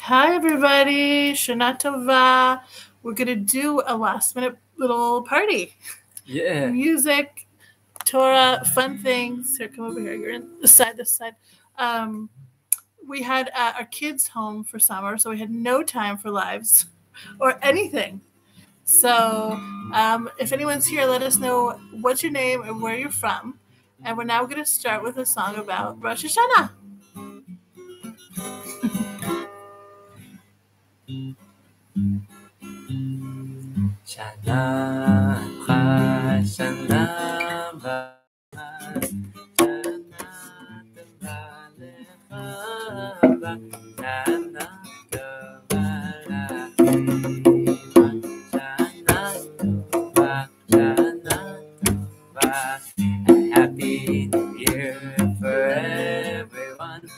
Hi everybody, Shana Tova. We're gonna do a last minute little party. Yeah. Music, Torah, fun things. Here, come over here. You're in this side. We had our kids home for summer, so we had no time for lives or anything. So if anyone's here, let us know what's your name and where you're from. And we're now gonna start with a song about Rosh Hashanah. Shana Acha, Shana Bacha, Shana Tova, and Happy New Year for everyone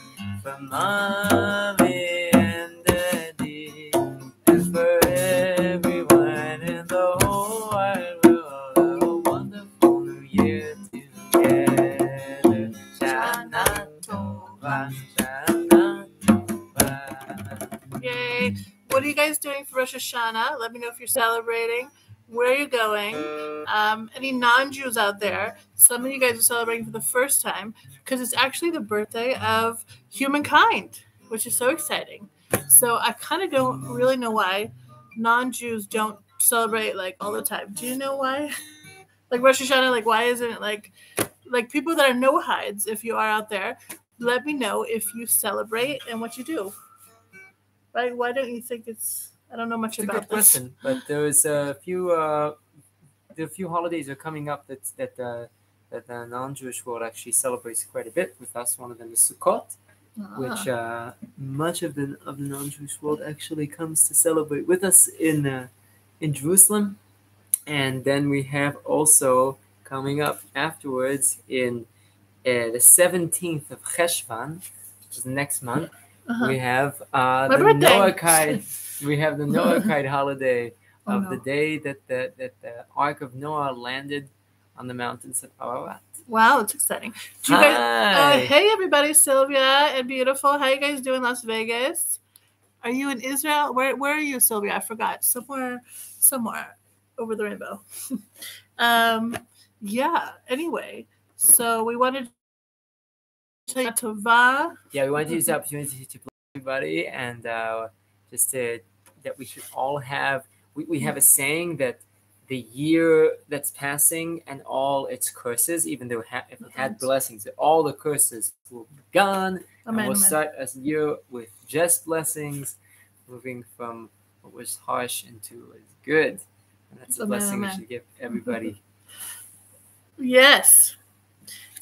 from Mommy and Daddy, and for everyone in the whole wide world, a wonderful New Year together. Shana Tova, Shana Tova. Yay! What are you guys doing for Rosh Hashanah? Let me know if you're celebrating. Where are you going? Any non-Jews out there? Some of you guys are celebrating for the first time because it's actually the birthday of humankind, which is so exciting. So I kind of don't really know why non-Jews don't celebrate like all the time. Do you know why? Like Rosh Hashanah, like why isn't it like people that are no-hides, if you are out there, let me know if you celebrate and what you do. Right? Why don't you think it's... I don't know much about this. Good question, but there is a few holidays are coming up that the non-Jewish world actually celebrates quite a bit with us. One of them is Sukkot, which much of the non-Jewish world actually comes to celebrate with us in Jerusalem, and then we have also coming up afterwards in the 17th of Cheshvan, which is next month. We have the Noahide holiday of the day that the Ark of Noah landed on the mountains of Ararat. Wow, it's exciting. Do you guys, hey everybody, Sylvia and beautiful. How are you guys doing, Las Vegas? Are you in Israel? Where are you, Sylvia? I forgot. Somewhere over the rainbow. Anyway, so we wanted Tova. Yeah, we wanted to use the opportunity to bless everybody, and that we should all have. We have a saying that the year that's passing and all its curses, even though if it had blessings, all the curses will be gone. Amen, and we'll start a year with just blessings, moving from what was harsh into what is good. And that's a blessing we should give everybody. Yes.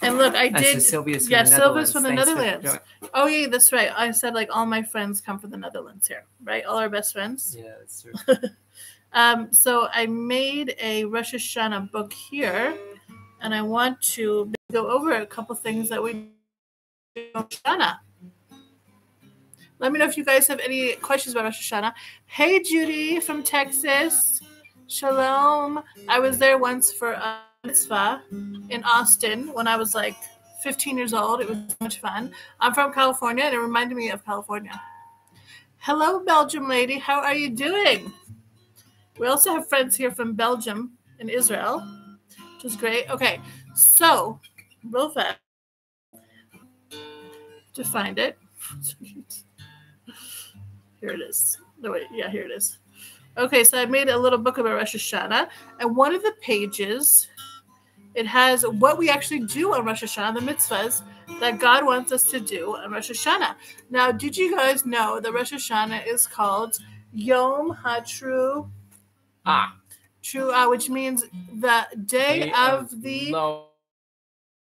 And look, I did. So Sylvia's from the Netherlands. Sylvia's from the Netherlands. Oh, yeah, that's right. I said, like, all my friends come from the Netherlands here, right? All our best friends. Yeah, that's true. So I made a Rosh Hashanah book here, and I want to go over a couple things that we do in Rosh Hashanah. Let me know if you guys have any questions about Rosh Hashanah. Hey, Judy from Texas. Shalom. I was there once for mitzvah in Austin when I was like 15 years old. It was so much fun. I'm from California and it reminded me of California. Hello, Belgium lady. How are you doing? We also have friends here from Belgium and Israel, which is great. Okay, so real fast to find it. Here it is. No, wait. Yeah, here it is. Okay, so I made a little book about Rosh Hashanah, and one of the pages, it has what we actually do on Rosh Hashanah, the mitzvahs that God wants us to do on Rosh Hashanah. Now, did you guys know that Rosh Hashanah is called Yom HaTruah, which means the day of the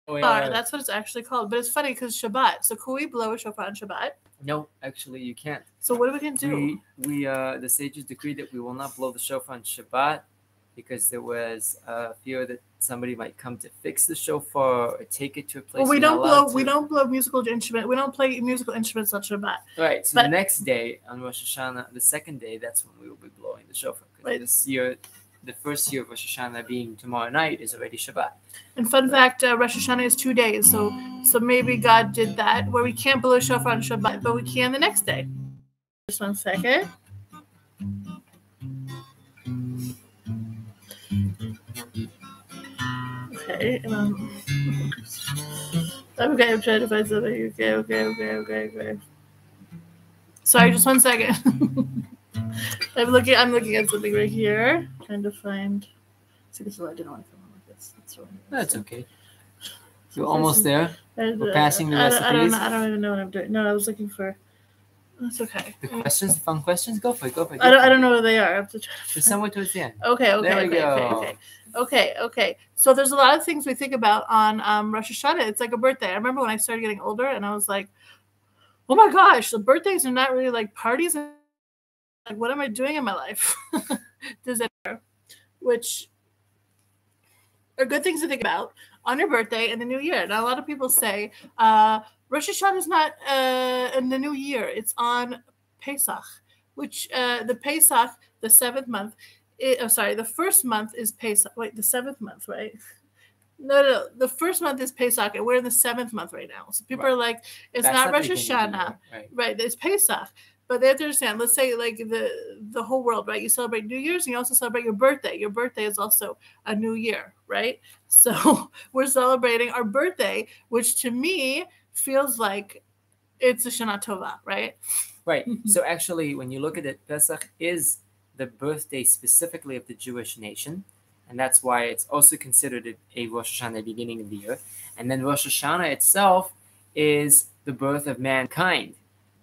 Shofar. That's what it's actually called. But it's funny because Shabbat. So could we blow a shofar on Shabbat? No, actually, you can't. So what are we going to do? We the sages decreed that we will not blow the shofar on Shabbat because there was a fear that somebody might come to fix the shofar or take it to a place. Well, we don't blow musical instrument. We don't play musical instruments on Shabbat. Right. So the next day on Rosh Hashanah, the second day, that's when we will be blowing the shofar. Right. This year, the first year of Rosh Hashanah being tomorrow night is already Shabbat. And fun fact, Rosh Hashanah is 2 days, so maybe God did that, where we can't blow shofar on Shabbat, but we can the next day. Just 1 second. Okay, okay, I'm trying to find something. Okay. Sorry, just 1 second. I'm looking at something right here. Trying to find. See, this is what I didn't want to come on like this. That's wrong. That's okay. You're almost there. We're passing the recipes. I don't even know what I'm doing. No, I was looking for. That's okay. The questions, the fun questions. Go for it. I don't know where they are. I have to try to. There's somewhere towards the end. Okay. So there's a lot of things we think about on Rosh Hashanah. It's like a birthday. I remember when I started getting older, and I was like, "Oh my gosh, the birthdays are not really like parties. Like, what am I doing in my life?" Does that matter? Which are good things to think about on your birthday and the new year. Now, a lot of people say Rosh Hashanah is not in the new year. It's on Pesach, which the Pesach, the seventh month. The first month is Pesach. Wait, the seventh month, right? No. The first month is Pesach, and we're in the seventh month right now. So people are like, it's not Rosh Hashanah. Right, it's Pesach. But they have to understand, let's say like the whole world, right? You celebrate New Year's and you also celebrate your birthday. Your birthday is also a new year, right? So we're celebrating our birthday, which to me feels like it's a Shana Tova, right? Right. So actually, when you look at it, Pesach is the birthday specifically of the Jewish nation. And that's why it's also considered a Rosh Hashanah, beginning of the year. And then Rosh Hashanah itself is the birth of mankind.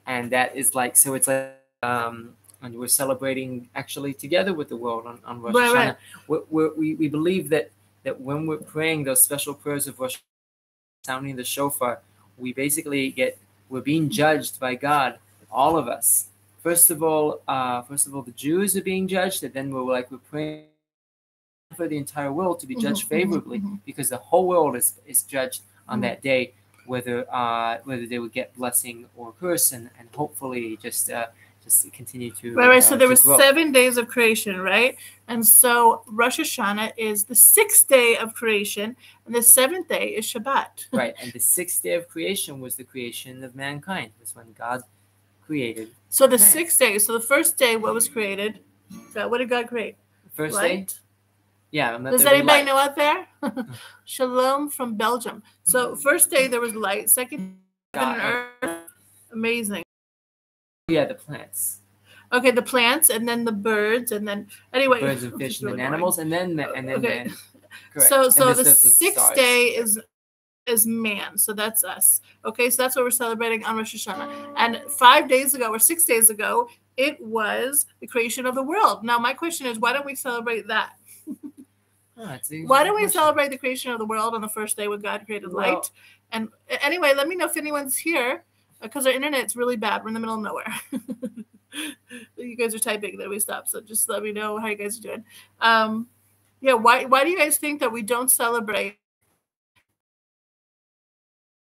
And that is like, so it's like, and we're celebrating actually together with the world on Rosh Hashanah. Right. We believe that when we're praying those special prayers of Rosh Hashanah, sounding the shofar, we basically we're being judged by God, all of us. First of all, the Jews are being judged, and then we're praying for the entire world to be judged favorably, because the whole world is judged on that day. Whether they would get blessing or curse, and hopefully just continue to right. So there were 7 days of creation, right? And so Rosh Hashanah is the 6th day of creation, and the 7th day is Shabbat. Right, and the 6th day of creation was the creation of mankind. It was when God created. So the 6th day. So the first day, what was created? God, what did God create? First light. Day. Yeah, does anybody know out there? Shalom from Belgium. So first day there was light. Second, heaven and earth. Amazing. Yeah, the plants. Okay, the plants, and then the birds, and then anyway. Birds and fish, really, and then animals, and then okay. Man. Correct. So the 6th day is man. So that's us. Okay, so that's what we're celebrating on Rosh Hashanah. And 5 days ago or 6 days ago, it was the creation of the world. Now my question is, why don't we celebrate that? Why don't we celebrate the creation of the world on the first day when God created light? And anyway, let me know if anyone's here, because our internet's really bad. We're in the middle of nowhere. You guys are typing, then we stop. So just let me know how you guys are doing. Yeah, why do you guys think that we don't celebrate?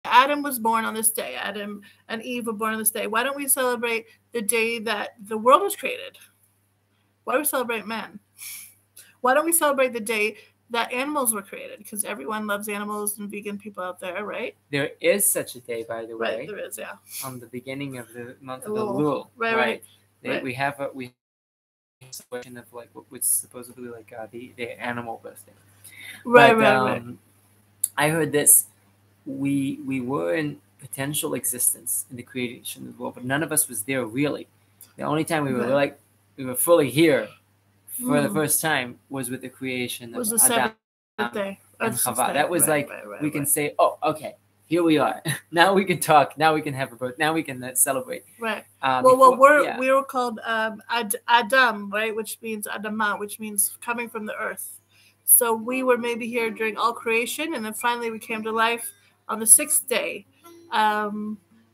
Adam was born on this day. Adam and Eve were born on this day. Why don't we celebrate the day that the world was created? Why do we celebrate man? Why don't we celebrate the day that animals were created? Because everyone loves animals and vegan people out there, right? There is such a day, by the way. Right, there is, yeah. On the beginning of the month of Elul. Right. We have a question of like what's supposedly like the animal birthday. Right. I heard this. We were in potential existence in the creation of the world, but none of us was there really. The only time we were we were fully here for the first time was with the creation of Adam and Chava. That was we can say, oh, okay, here we are. Now we can talk. Now we can have a birth. Now we can celebrate. Right. We were called Adam, right, which means Adama, which means coming from the earth. So we were maybe here during all creation, and then finally we came to life on the 6th day. I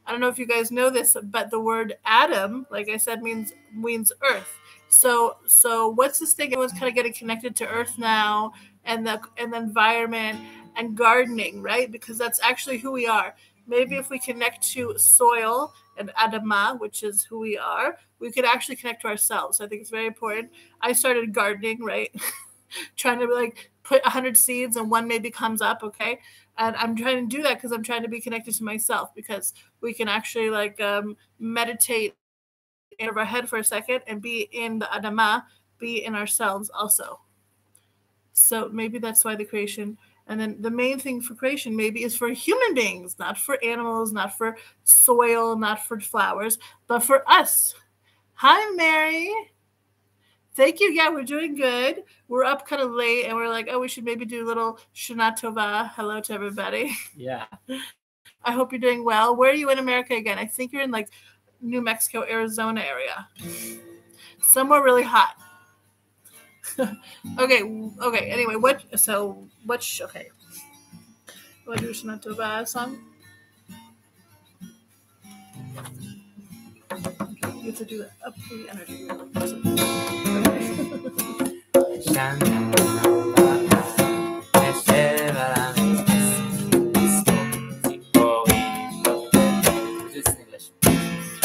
don't know if you guys know this, but the word Adam, like I said, means earth. So what's this thing? Everyone's kind of getting connected to earth now, and the environment and gardening, right? Because that's actually who we are. Maybe if we connect to soil and Adama, which is who we are, we could actually connect to ourselves. I think it's very important. I started gardening, right? Trying to like put 100 seeds and one maybe comes up, okay? And I'm trying to do that because I'm trying to be connected to myself, because we can actually meditate out of our head for a second and be in the Adama, be in ourselves also. So maybe that's why the creation, and then the main thing for creation maybe is for human beings, not for animals, not for soil, not for flowers, but for us. Hi, Mary. Thank you. Yeah, we're doing good. We're up kind of late, and we're like, oh, we should maybe do a little Shana Tova. Hello to everybody. Yeah. I hope you're doing well. Where are you in America again? I think you're in like New Mexico, Arizona area. Somewhere really hot. Okay. Anyway, okay. What do Shana Tova song? You have to do it up to the energy. Just in English.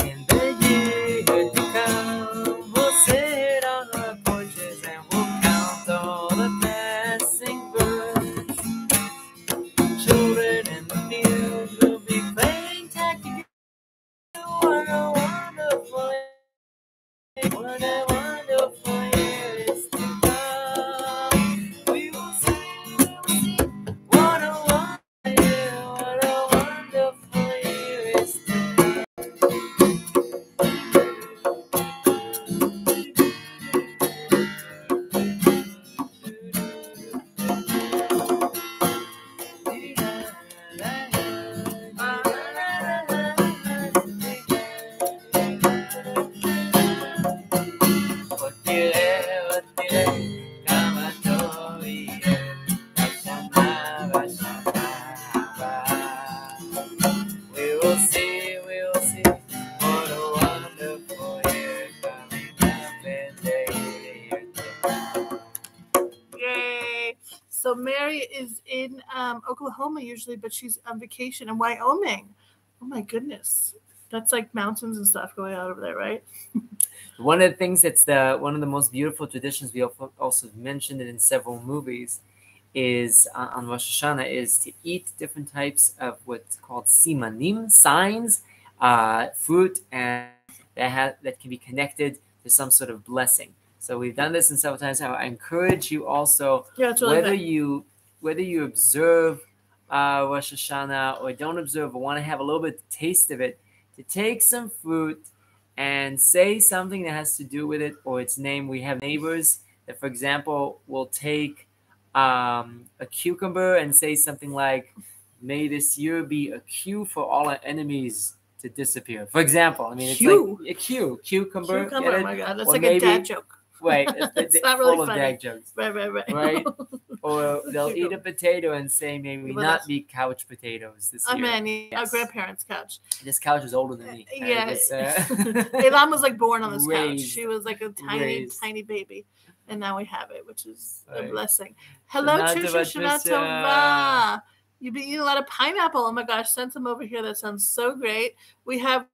In the year to come, we'll sit on our porches and we'll count all the passing birds. Children in the field will be playing tag together. What a wonderful year is to come. We will sing, we will sing. What a wonderful year, what a wonderful year is to come. Oklahoma usually, but she's on vacation in Wyoming. Oh my goodness, that's like mountains and stuff going on over there, right? One of the things that's one of the most beautiful traditions, we also mentioned it in several movies, is on Rosh Hashanah, is to eat different types of what's called simanim, signs, fruit, and that can be connected to some sort of blessing. So we've done this in several times. I encourage you also, whether you observe Rosh Hashanah or don't observe or want to have a little bit of taste of it, to take some fruit and say something that has to do with it or its name. We have neighbors that, for example, will take a cucumber and say something like, may this year be a cue for all our enemies to disappear. For example, I mean, it's like a cue, cucumber. Cucumber, oh my God, that's like a dad joke. Right, it's not really full funny. Of gag jokes. Right. Or they'll eat a potato and say, "May we not be couch potatoes this year." I mean, yes. Our grandparents' couch. This couch is older than me. Yeah, Elam was like born on this couch. She was like a tiny baby, and now we have it, which is a blessing. Hello, Trisha. Shana Tova. You've been eating a lot of pineapple. Oh my gosh, send some over here. That sounds so great. We have,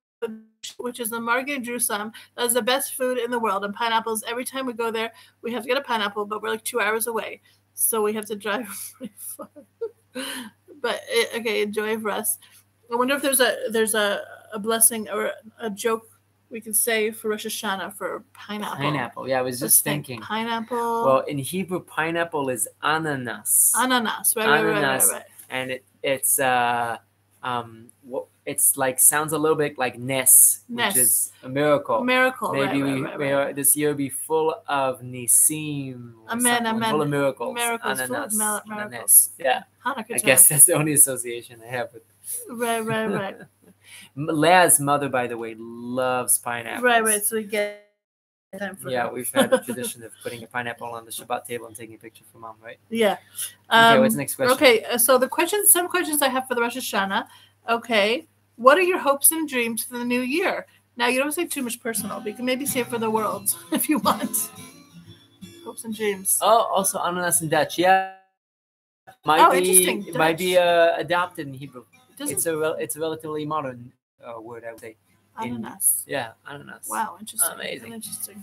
which is the market in Jerusalem. That is the best food in the world. And pineapples, every time we go there, we have to get a pineapple, but we're like 2 hours away. So we have to drive really far. But, okay, enjoy for us. I wonder if there's a blessing or a joke we can say for Rosh Hashanah for pineapple. Pineapple, yeah, I was just thinking. Pineapple. Well, in Hebrew, pineapple is ananas. Ananas, right. And it's like sounds a little bit like Ness, which is a miracle. Maybe we this year will be full of Nisim. Amen. Full of miracles. Miracles. Full of miracles. Yeah. Hanukkah. I guess that's the only association I have with. Right. Leah's mother, by the way, loves pineapples. Right. So we get. We've had the tradition of putting a pineapple on the Shabbat table and taking a picture for mom, right? Yeah. Okay, what's the next question? Okay, so some questions I have for the Rosh Hashanah. Okay, what are your hopes and dreams for the new year? Now, you don't say too much personal, but you can maybe say it for the world if you want. Hopes and dreams. Oh, also ananas in Dutch, yeah. It might be adopted in Hebrew. It's a relatively modern word, I would say. Ananas. Ananas. Wow, interesting. Amazing. Interesting.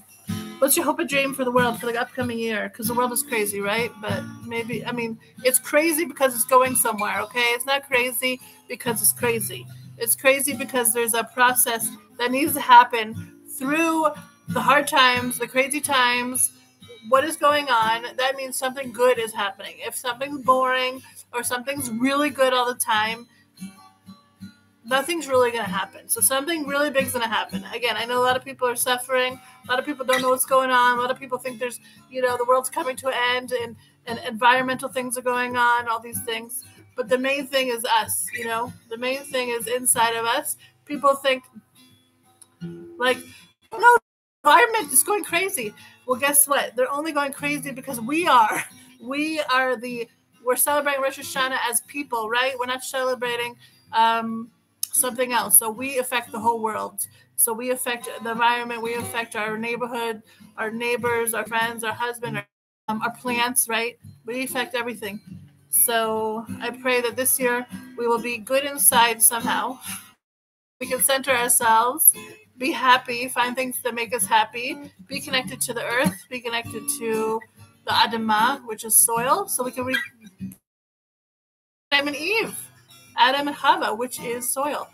What's your hope and dream for the world for the upcoming year? Because the world is crazy, right? But maybe, I mean, it's crazy because it's going somewhere, okay? It's not crazy because it's crazy. It's crazy because there's a process that needs to happen through the hard times, the crazy times, what is going on, that means something good is happening. If something's boring or something's really good all the time, nothing's really going to happen. So something really big is going to happen. Again, I know a lot of people are suffering. A lot of people don't know what's going on. A lot of people think there's, the world's coming to an end and environmental things are going on, all these things. But the main thing is us, The main thing is inside of us. People think, no, the environment is going crazy. Well, guess what? They're only going crazy because we are. We're celebrating Rosh Hashanah as people, right? We're not celebrating something else. So we affect the whole world. So we affect the environment. We affect our neighborhood, our neighbors, our friends, our husband, our plants, right? We affect everything. So I pray that this year we will be good inside somehow. We can center ourselves, be happy, find things that make us happy, be connected to the earth, be connected to the Adamah, which is soil. So we can read Adam and Eve, Adam and Hava, which is soil,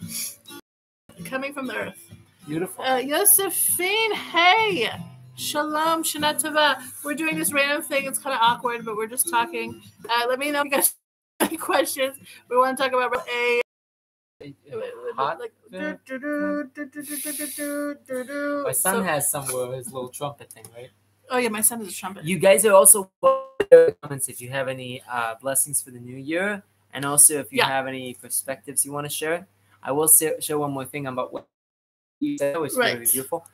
coming from the earth. Beautiful. Josephine, hey. Shalom, Shana Tova. We're doing this random thing. It's kind of awkward, but we're just talking. Let me know if you guys have any questions. We want to talk about My son has some of his little trumpet thing, right? Oh, yeah, my son is a trumpet. You guys are also welcome in the comments if you have any blessings for the new year. And also if you have any perspectives you want to share. I will show one more thing about what you said. It was really beautiful.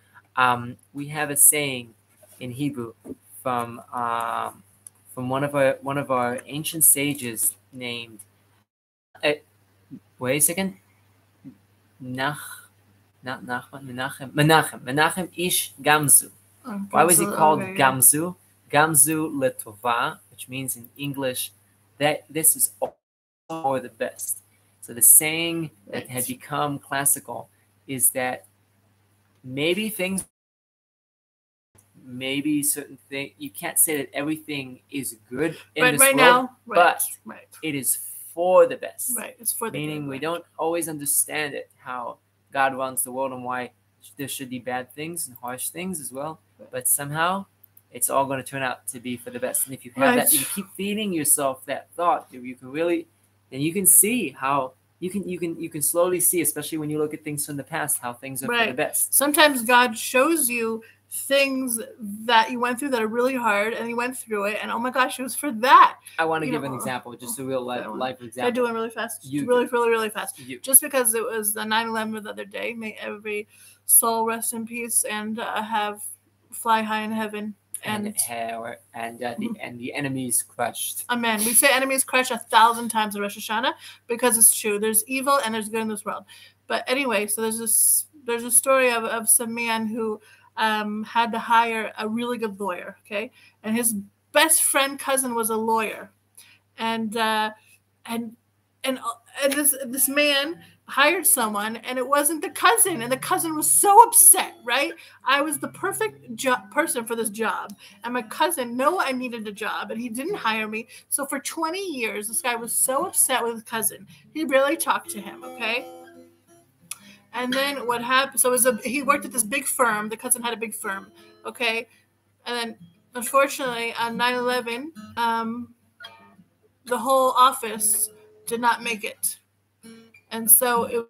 We have a saying in Hebrew from one of our ancient sages named Menachem Ish Gamzu. Why was he called Gamzu? Gamzu Letova, which means in English that this is all for the best. So the saying that had become classical is that maybe certain thing. You can't say that everything is good in this world, now, but it is for the best. Right, it's for the best. Meaning we don't always understand it, how God runs the world and why there should be bad things and harsh things as well. Right. But somehow it's all going to turn out to be for the best. And if you have that, you keep feeding yourself that thought, you can really, and you can see how. You can slowly see, especially when you look at things from the past, how things are for the best. Sometimes God shows you things that you went through that are really hard, and you went through it, and oh my gosh, it was for that. I want to give an example, just a real life example. I do it really fast, really fast. Just because it was the 9/11 the other day, may every soul rest in peace and fly high in heaven. And the enemies crushed. Amen. We say enemies crushed 1,000 times in Rosh Hashanah because it's true. There's evil and there's good in this world. But anyway, so there's a story of some man who had to hire a really good lawyer, okay? And his best friend cousin was a lawyer, and this man hired someone, and it wasn't the cousin, and the cousin was so upset, right? I was the perfect person for this job, and my cousin knew I needed a job, and he didn't hire me. So for 20 years, this guy was so upset with his cousin. He barely talked to him, okay? And then what happened, so he worked at this big firm. The cousin had a big firm, okay? And then, unfortunately, on 9/11, the whole office did not make it. And so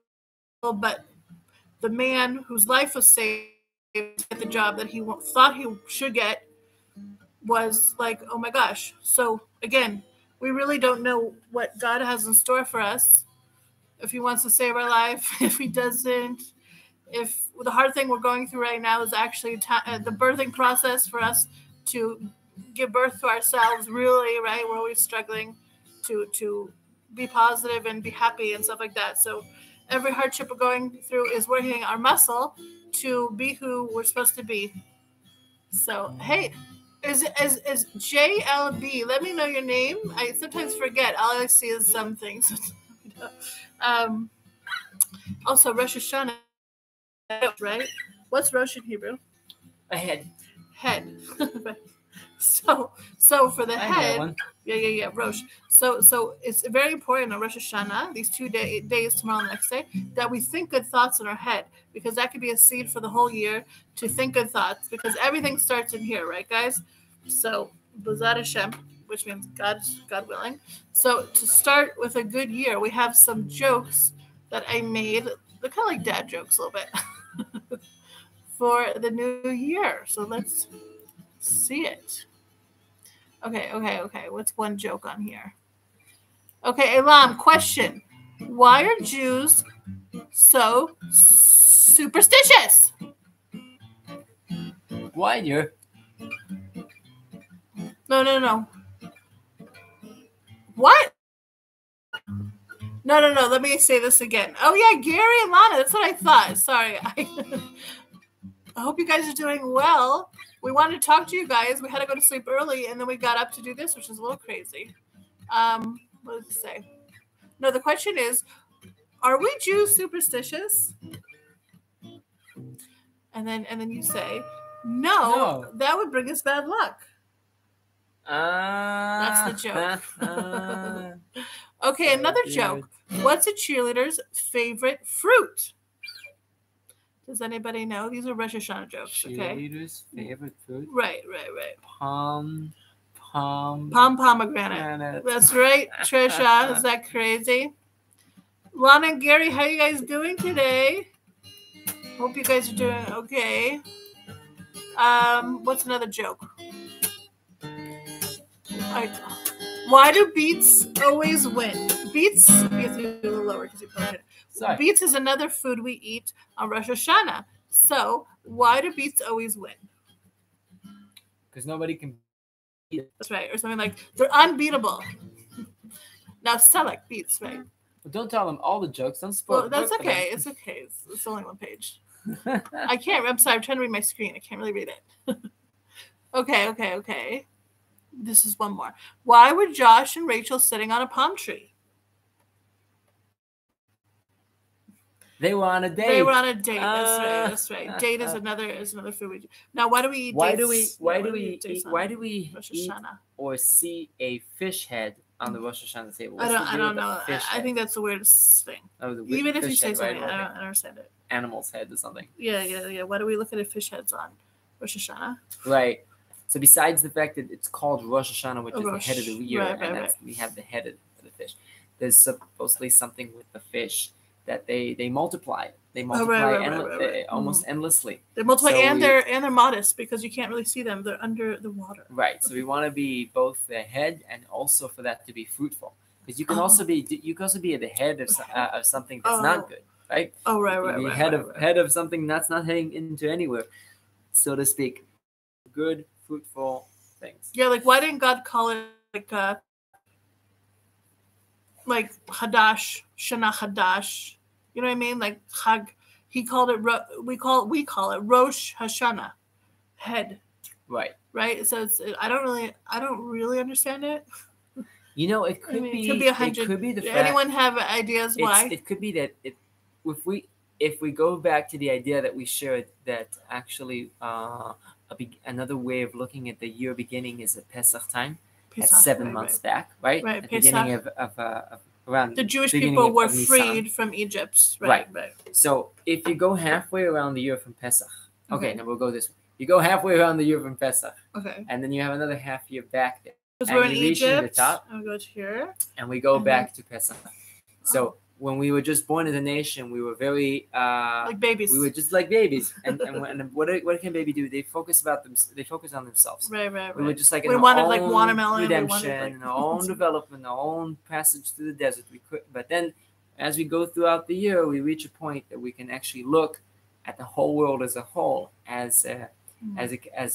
but the man whose life was saved at the job that he thought he should get was like, oh my gosh. So again, we really don't know what God has in store for us. If he wants to save our life, if he doesn't, if the hard thing we're going through right now is actually the birthing process for us to give birth to ourselves, really, right? We're always struggling to be positive and be happy and stuff like that. So every hardship we're going through is working our muscle to be who we're supposed to be. So, hey, is JLB, let me know your name. I sometimes forget. All I see is some things. Also, Rosh Hashanah, right? What's Rosh in Hebrew? A head. Head. So for the head, Rosh. So it's very important on Rosh Hashanah, these 2 days, tomorrow and the next day, that we think good thoughts in our head, because that could be a seed for the whole year to think good thoughts, because everything starts in here, right, guys? So B'ezrat Hashem, which means God willing. So to start with a good year, we have some jokes that I made. They're kind of like dad jokes a little bit for the new year. So let's see it. Okay. What's one joke on here? Okay, Elam, question. Why are Jews so superstitious? Why, dear? No. What? No. Let me say this again. Oh, yeah, Gary and Lana. That's what I thought. Sorry. I hope you guys are doing well. We wanted to talk to you guys. We had to go to sleep early, and then we got up to do this, which is a little crazy. What did it say? No, the question is, are we Jews superstitious? And then you say, no. That would bring us bad luck. That's the joke. Okay, another joke. What's a cheerleader's favorite fruit? Does anybody know? These are Rosh Hashanah jokes, okay? Cheerleader's favorite fruit? Right. Pomegranate. That's right, Trisha. Is that crazy? Lana and Gary, how are you guys doing today? Hope you guys are doing okay. What's another joke? Why do beets always win? Beets, we have to do a little lower because you put it. Beets is another food we eat on Rosh Hashanah. So why do beets always win? Because nobody can beat it. That's right, or something like they're unbeatable. Now sell like beets, right? Well, don't tell them all the jokes. Don't spoil. Well, that's okay. It's okay. It's only one page. I can't. I'm sorry. I'm trying to read my screen. I can't really read it. Okay. This is one more. Why were Josh and Rachel sitting on a palm tree? They were on a date. That's right. Date is another food we do. Now, why do we eat? Why do we eat or see a fish head on the Rosh Hashanah table? I don't know. I think that's the weirdest thing. Even if you say something, right? I don't understand it. Animal's head or something. Yeah. Why do we look at a fish heads on Rosh Hashanah? Right. So besides the fact that it's called Rosh Hashanah, which is the head of the year, we have the head of the fish, there's supposedly something with the fish that they multiply. They multiply almost endlessly. They multiply, so they're modest because you can't really see them. They're under the water. Right. So we want to be both the head and also for that to be fruitful, because you can also be at the head of something that's not good, right? Head of something that's not heading into anywhere, so to speak. Good. Fruitful things. Yeah, like why didn't God call it like Hadash, Shana Hadash? You know what I mean? Like Chag. He called it. We call it Rosh Hashanah, head. Right. So it's. I don't really understand it. You know, it could be the fact. Anyone have ideas why? It could be that if we go back to the idea that we shared that actually. Another way of looking at the year beginning is at Pesach time. That's 7 months back, right? Right. At the beginning of around the Jewish people were freed from Egypt. Right. So if you go halfway around the year from Pesach, okay, now we'll go this way. You go halfway around the year from Pesach, okay, and then you have another half year back there. Because we're in Egypt, I'll go to here, and we go back to Pesach. So. When we were just born as a nation, we were very like babies. We were just like babies, and what can baby do? They focus on themselves. Right. We were just like we wanted like watermelon redemption, and our own development, our own passage through the desert. We could, but then as we go throughout the year, we reach a point that we can actually look at the whole world as a whole, as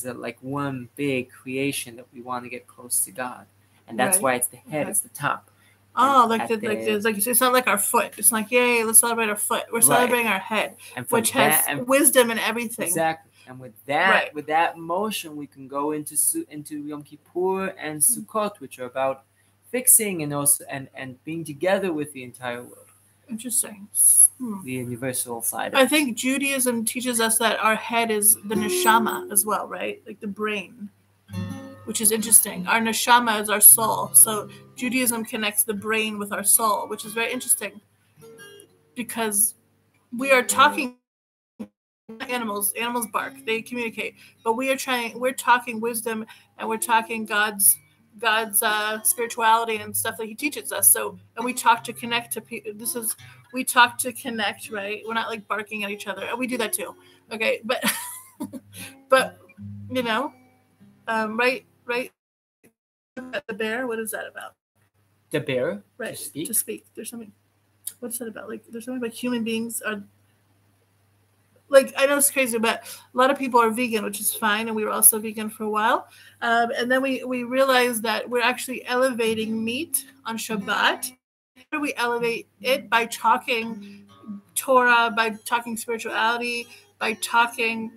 like one big creation that we want to get close to God, and that's why it's the head, it's the top. Oh, it's not like our foot. It's like, yay, let's celebrate our foot. We're celebrating our head, which has wisdom and everything. Exactly. And with that, with that motion, we can go into Yom Kippur and Sukkot, which are about fixing and also and being together with the entire world. Interesting. The universal side. I think Judaism teaches us that our head is the neshama as well, right? Like the brain. which is interesting. Our neshama is our soul. So Judaism connects the brain with our soul, which is very interesting because we are talking animals. Animals bark. They communicate. But we are trying. We're talking wisdom, and we're talking God's spirituality and stuff that He teaches us. So, and we talk to connect to people. We talk to connect, right? We're not like barking at each other. We do that too. Okay, but but you know, right. The bear. What is that about? The bear. Right. To speak. There's something. What's that about? Like, there's something about human beings are. Like, I know it's crazy, but a lot of people are vegan, which is fine. And we were also vegan for a while. And then we realized that we're actually elevating meat on Shabbat. We elevate it by talking Torah, by talking spirituality, by talking,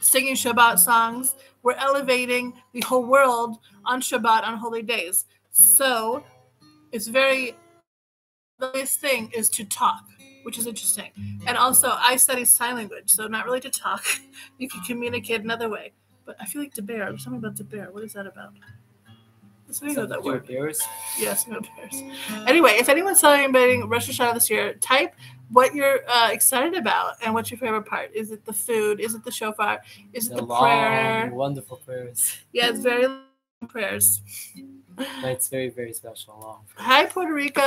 singing Shabbat songs. We're elevating the whole world on Shabbat, on holy days. So it's very, the biggest thing is to talk, which is interesting. And also, I study sign language, so not really to talk. You can communicate another way. But I feel like the bear. There's something about the bear. What is that about? Let's think about that word. Bears? Yes, no bears. Anyway, if anyone's celebrating Rosh Hashanah this year, type what you're excited about and what's your favorite part. Is it the food? Is it the shofar? Is it the long, prayer? Wonderful prayers. Yeah, it's very long prayers. It's very, very special. Long. Hi, Puerto Rico.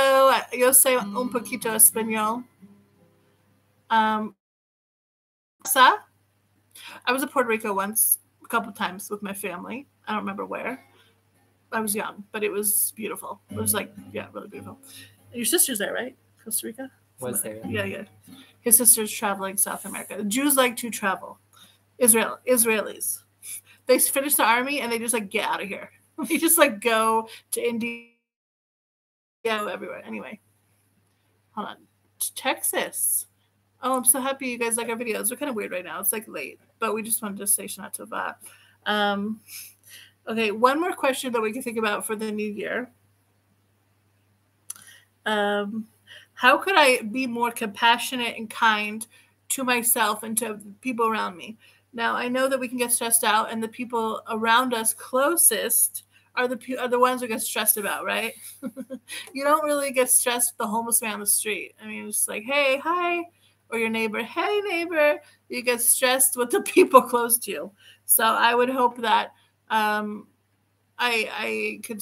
Yo sé un poquito español. I was in Puerto Rico once, a couple times with my family. I don't remember where. I was young, but it was beautiful. It was like, yeah, really beautiful. Your sister's there, right? Costa Rica? Was there. Yeah. His sister's traveling South America. Jews like to travel. Israelis. They finish the army and they just like, get out of here. They just like go to India, everywhere. Anyway, hold on. Texas. Oh, I'm so happy you guys like our videos. We're kind of weird right now. It's like late, but we just wanted to say Shana Tova. Okay, one more question that we can think about for the new year. How could I be more compassionate and kind to myself and to people around me? Now, I know that we can get stressed out, and the people around us closest are the ones who get stressed about, right? You don't really get stressed with the homeless man on the street. I mean, it's just like, hey, hi. Or your neighbor, hey neighbor, you get stressed with the people close to you. So I would hope that I could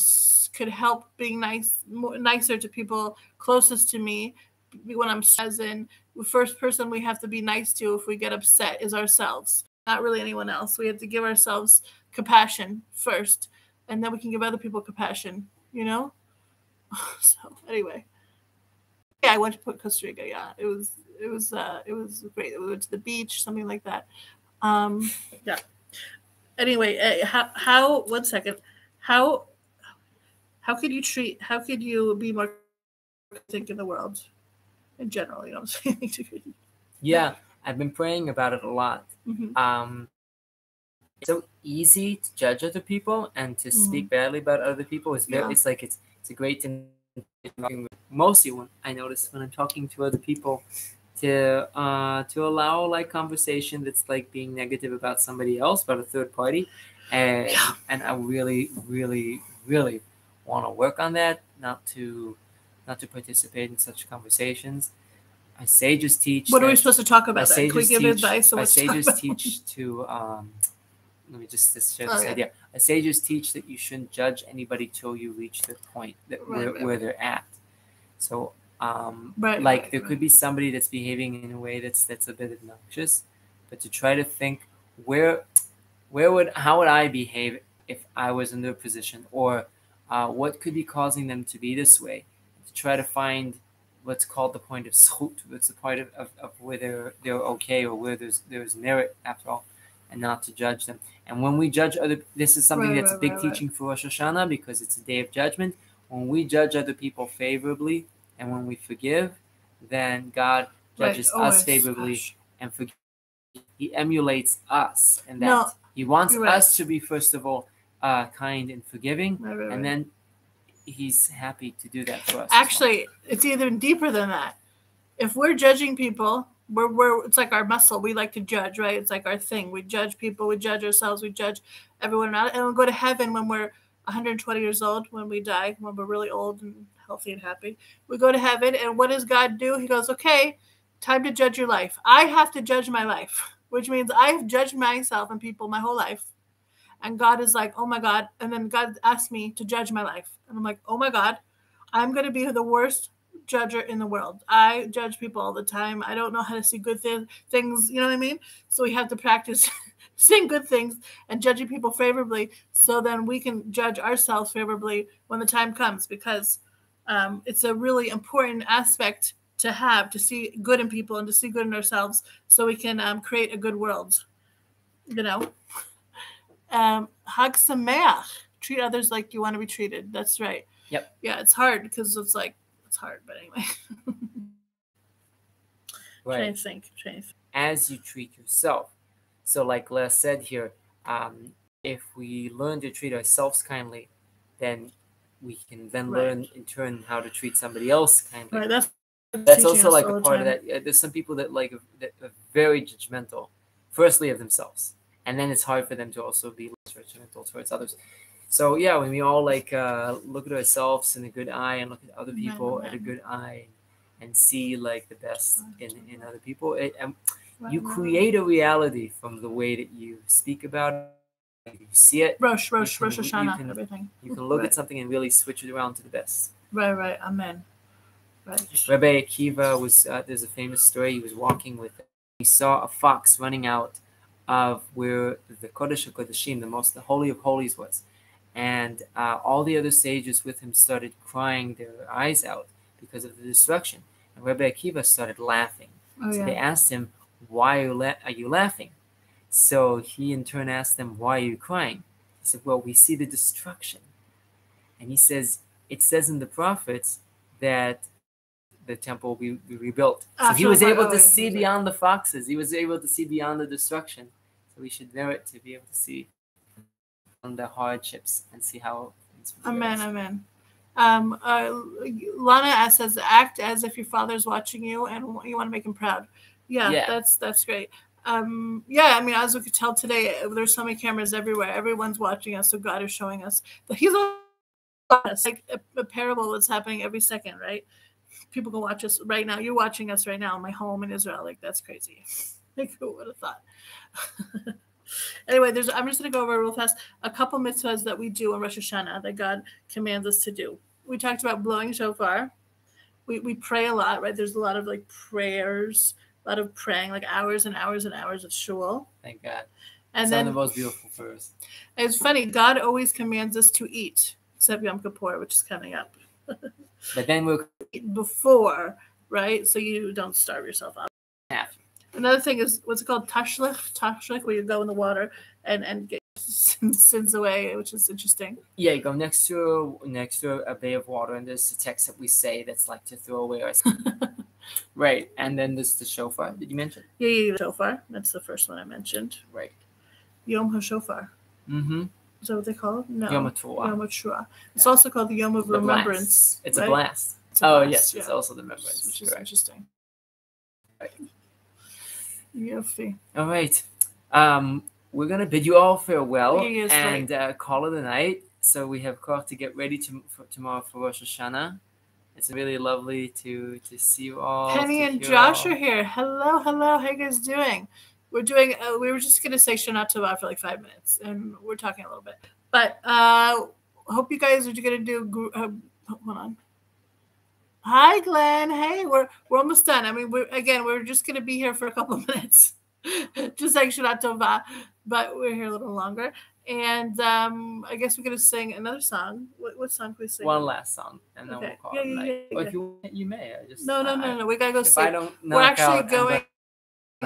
help being nicer to people closest to me when I'm stressed. In the first person we have to be nice to if we get upset is ourselves, not really anyone else. We have to give ourselves compassion first, and then we can give other people compassion. You know. So anyway, yeah, I went to Costa Rica. Yeah, it was. It was great. We went to the beach, something like that. Yeah. Anyway, how? One second. How could you treat? How could you be more? Think in the world, in general, you know. What I'm saying? Yeah, I've been praying about it a lot. Mm-hmm. It's so easy to judge other people and to speak badly about other people. It's a great thing. Mostly when I notice when I'm talking to other people to allow like conversation that's like being negative about somebody else, about a third party, and I really want to work on that, not to participate in such conversations. I say just teach. What are we supposed to talk about? Can we give advice? I say just teach to. Let me just share this idea. I say just teach that you shouldn't judge anybody till you reach the point that where they're at. So, there could be somebody that's behaving in a way that's a bit obnoxious, but to try to think how would I behave if I was in their position, or what could be causing them to be this way? To try to find what's called the point of zchut, what's the point of where they're okay or where there's merit after all, and not to judge them. And when we judge other, this is something that's a big teaching for Rosh Hashanah because it's a day of judgment. When we judge other people favorably and when we forgive, then God judges us favorably and forgives. He emulates us, and that He wants us to be first of all kind and forgiving, and then He's happy to do that for us. Actually, it's even deeper than that. If we're judging people it's like our muscle. We like to judge, right? It's like our thing. We judge people, we judge ourselves, we judge everyone around, and we'll go to heaven when we're 120 years old, when we die, when we're really old and healthy and happy. We go to heaven, and what does God do? He goes, okay, time to judge your life. I have to judge my life, which means I have judged myself and people my whole life. And God is like, oh my God. And then God asked me to judge my life. And I'm like, oh my God, I'm going to be the worst judger in the world. I judge people all the time. I don't know how to see good things. You know what I mean? So we have to practice seeing good things and judging people favorably, so then we can judge ourselves favorably when the time comes, because it's a really important aspect to have, to see good in people and to see good in ourselves, so we can create a good world, you know. Hag Sameach. Treat others like you want to be treated. That's right. Yep. Yeah, it's hard because it's like, it's hard, but anyway. Right. Trying to think. As you treat yourself. So like Les said here, if we learn to treat ourselves kindly, then we can then learn in turn how to treat somebody else kindly. Right, that's also like a part of that. There's some people that like that are very judgmental, firstly of themselves, and then it's hard for them to also be less judgmental towards others. So yeah, when we all like look at ourselves in a good eye and look at other people at a good eye and see like the best in other people, you create a reality from the way that you speak about it. You see it. Rosh Hashanah, everything. You can look at something and really switch it around to the best. Right. Amen. Right. Rabbi Akiva was, there's a famous story. He was walking with it. He saw a fox running out of where the Kodesh HaKodeshim, the Holy of Holies was. And all the other sages with him started crying their eyes out because of the destruction. And Rabbi Akiva started laughing. They asked him, why are you laughing? So he in turn asked them, why are you crying? He said, well, we see the destruction. And he says, it says in the prophets that the temple will be rebuilt. So he was able to see beyond the foxes. He was able to see beyond the destruction. So we should merit to be able to see on the hardships and see how things will be. Amen. Lana asks, says, act as if your father's watching you and you want to make him proud. Yeah. That's great. Yeah, I mean, as we could tell today, there's so many cameras everywhere. Everyone's watching us, so God is showing us that He's on us. Like a parable that's happening every second, right? People can watch us right now. You're watching us right now in my home in Israel. Like, that's crazy. Like, who would have thought? Anyway, I'm just going to go over real fast a couple mitzvahs that we do in Rosh Hashanah that God commands us to do. We talked about blowing shofar. We pray a lot, right? There's a lot of, like, prayers, a lot of praying, like hours and hours and hours of shul. Thank God. And then, one of the most beautiful prayers. It's funny. God always commands us to eat, except Yom Kippur, which is coming up. But then we'll eat before, right? So you don't starve yourself out. Yeah. Another thing is what's it called? Tashlich, where you go in the water and get sins away, which is interesting. Yeah, you go next to a bay of water, and there's a text that we say that's like to throw away our sins. Right, and then there's the shofar. Did you mention? Yeah, shofar. That's the first one I mentioned. Right. Yom HaShofar. Mm-hmm. Is that what they call it? No. Yom HaTruah. Yom HaTruah. It's also called the Yom of Remembrance. It's a blast. Yes, it's also the remembrance. Which is interesting. Right. Yuffie. All right. We're going to bid you all farewell and call it a night. So we have Koch to get ready for tomorrow for Rosh Hashanah. It's really lovely to see you all. Penny and Josh are here. Hello. How you guys doing? We're doing. We were just gonna say Shana Tova for like 5 minutes, and we're talking a little bit. But hope you guys are gonna do. Hold on. Hi, Glenn. Hey, we're almost done. I mean, we're just gonna be here for a couple of minutes, just like Shana Tova, but we're here a little longer. And I guess we're gonna sing another song. What song can we sing? One last song, and then we'll call it night. If you want, you may. No. We gotta go see. We're actually going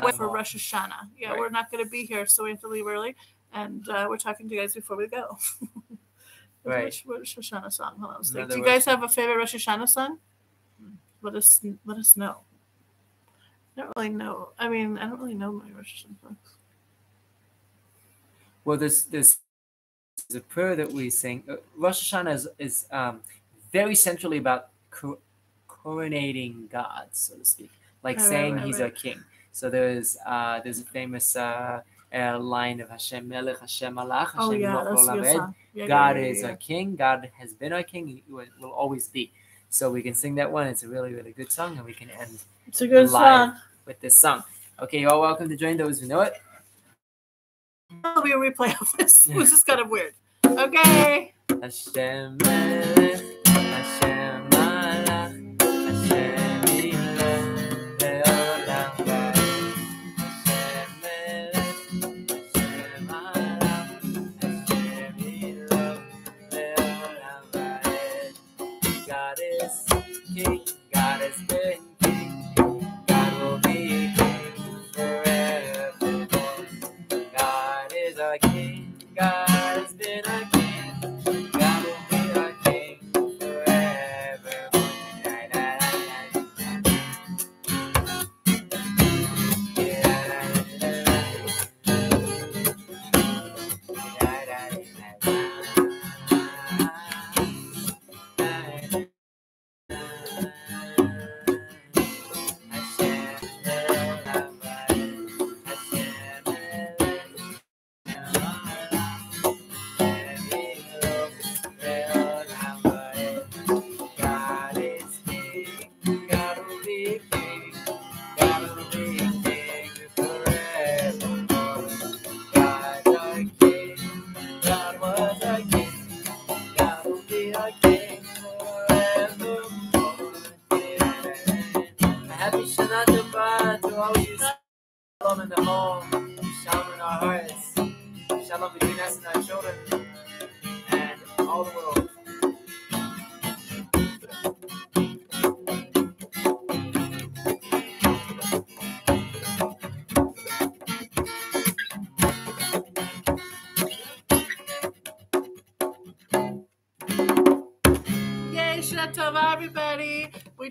away for Rosh Hashanah. Yeah, we're not gonna be here, so we have to leave early. And we're talking to you guys before we go. Right. Rosh Hashanah song. Hold on. Do you guys have a favorite Rosh Hashanah song? Let us know. I don't really know. I mean, I don't really know my Rosh Hashanah songs. Well, there's a prayer that we sing. Rosh Hashanah is very centrally about coronating God, so to speak. like saying he's a king. So there's a famous line of Hashem Melech, Hashem Malach, Hashem Lo Olaved. God is a king. God has been our king. He will always be. So we can sing that one. It's a really, really good song, and we can end live with this song. Okay, you're all welcome to join those who know it. There'll be a replay of this, which is kind of weird. Okay. Hashem Melech, Hashem Malach, Hashem Yireh, Le'olam V'ad. Hashem Melech, Hashem Malach, Hashem Yireh, Le'olam V'ad. God is King, God has been King, God will be King forevermore. God is our King, God has been our King.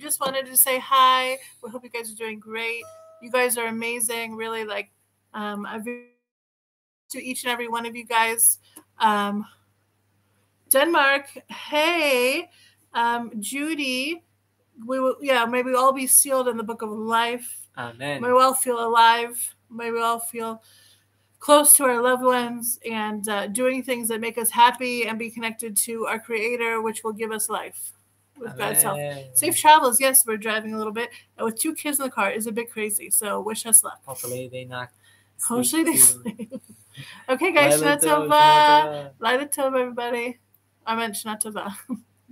Just wanted to say hi. We hope you guys are doing great. You guys are amazing. Really, like, to each and every one of you guys. Denmark, hey, Judy. We will, may we all be sealed in the book of life. Amen. May we all feel alive. May we all feel close to our loved ones and doing things that make us happy and be connected to our Creator, which will give us life. With God's help. Safe travels. Yes, we're driving a little bit. And with 2 kids in the car is a bit crazy. So wish us luck. Hopefully they knock. Hopefully they sleep. Okay, guys. Shana Tova. Laila Tova, everybody. I meant Shana Tova.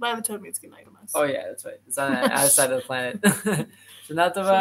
Laila Tova means good night on us. Oh, yeah, that's right. It's on the outside of the planet. Shana Tova.